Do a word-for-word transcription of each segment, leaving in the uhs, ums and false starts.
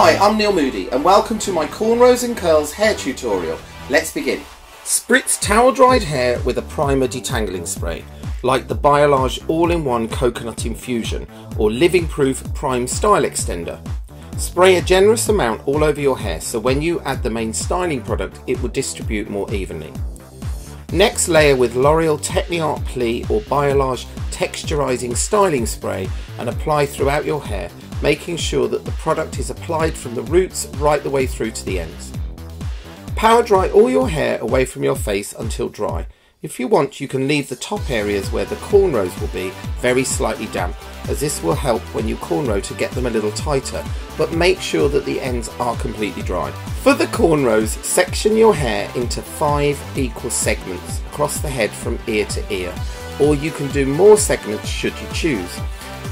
Hi, I'm Neil Moodie and welcome to my Cornrows and Curls hair tutorial. Let's begin. Spritz towel dried hair with a primer detangling spray, like the Biolage all-in-one coconut infusion or Living Proof prime style extender. Spray a generous amount all over your hair so when you add the main styling product it will distribute more evenly. Next, layer with L'Oreal TechniArt Pli or Biolage texturizing styling spray and apply throughout your hair, making sure that the product is applied from the roots right the way through to the ends. Power dry all your hair away from your face until dry. If you want, you can leave the top areas where the cornrows will be very slightly damp, as this will help when you cornrow to get them a little tighter, but make sure that the ends are completely dry. For the cornrows, section your hair into five equal segments across the head from ear to ear, or you can do more segments should you choose,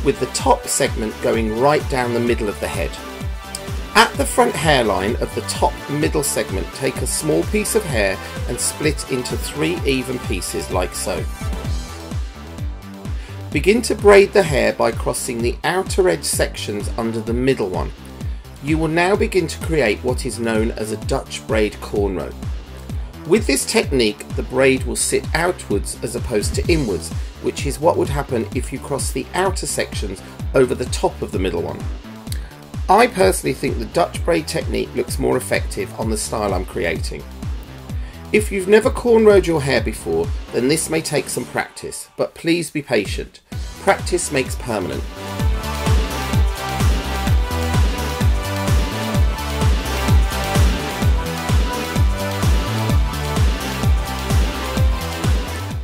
with the top segment going right down the middle of the head. At the front hairline of the top middle segment, take a small piece of hair and split into three even pieces like so. Begin to braid the hair by crossing the outer edge sections under the middle one. You will now begin to create what is known as a Dutch braid cornrow. With this technique, the braid will sit outwards as opposed to inwards, which is what would happen if you cross the outer sections over the top of the middle one. I personally think the Dutch braid technique looks more effective on the style I'm creating. If you've never cornrowed your hair before, then this may take some practice, but please be patient. Practice makes permanent.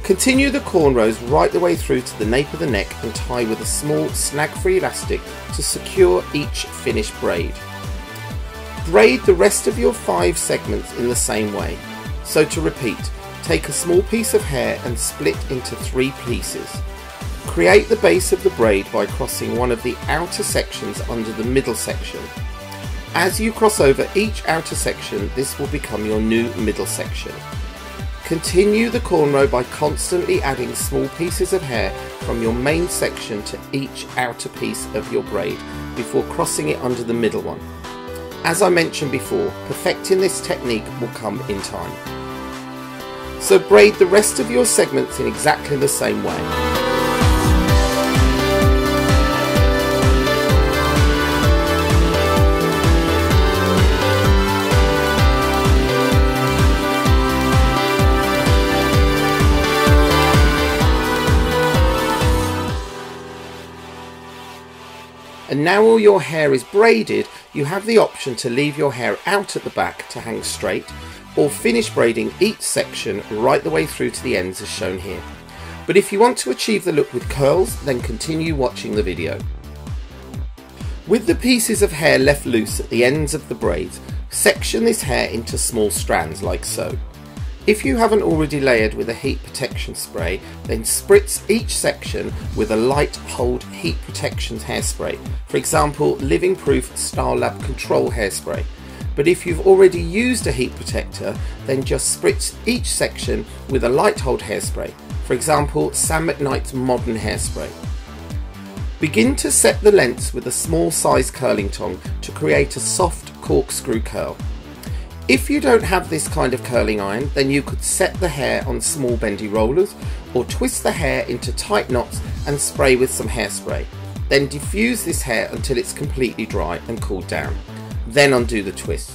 Continue the cornrows right the way through to the nape of the neck and tie with a small snag-free elastic to secure each finished braid. Braid the rest of your five segments in the same way. So to repeat, take a small piece of hair and split into three pieces. Create the base of the braid by crossing one of the outer sections under the middle section. As you cross over each outer section, this will become your new middle section. Continue the cornrow by constantly adding small pieces of hair from your main section to each outer piece of your braid before crossing it under the middle one. As I mentioned before, perfecting this technique will come in time. So braid the rest of your segments in exactly the same way. And now all your hair is braided, you have the option to leave your hair out at the back to hang straight, or finish braiding each section right the way through to the ends as shown here. But if you want to achieve the look with curls, then continue watching the video. With the pieces of hair left loose at the ends of the braids, section this hair into small strands like so. If you haven't already layered with a heat protection spray, then spritz each section with a light hold heat protection hairspray, for example Living Proof Style Lab Control hairspray. But if you've already used a heat protector, then just spritz each section with a light hold hairspray, for example Sam McKnight's Modern hairspray. Begin to set the lengths with a small size curling tong to create a soft corkscrew curl. If you don't have this kind of curling iron, then you could set the hair on small bendy rollers or twist the hair into tight knots and spray with some hairspray. Then diffuse this hair until it's completely dry and cooled down. Then undo the twist.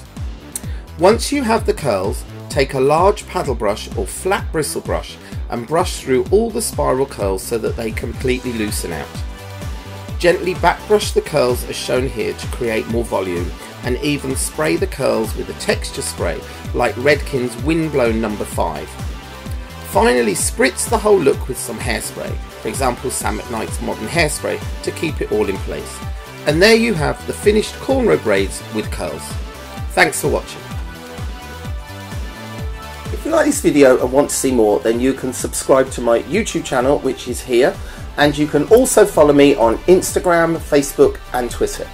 Once you have the curls, take a large paddle brush or flat bristle brush and brush through all the spiral curls so that they completely loosen out. Gently backbrush the curls as shown here to create more volume, and even spray the curls with a texture spray like Redken's Windblown number five. Finally, spritz the whole look with some hairspray, for example Sam McKnight's Modern hairspray, to keep it all in place. And there you have the finished cornrow braids with curls. Thanks for watching. If you like this video and want to see more, then you can subscribe to my YouTube channel, which is here, and you can also follow me on Instagram, Facebook and Twitter.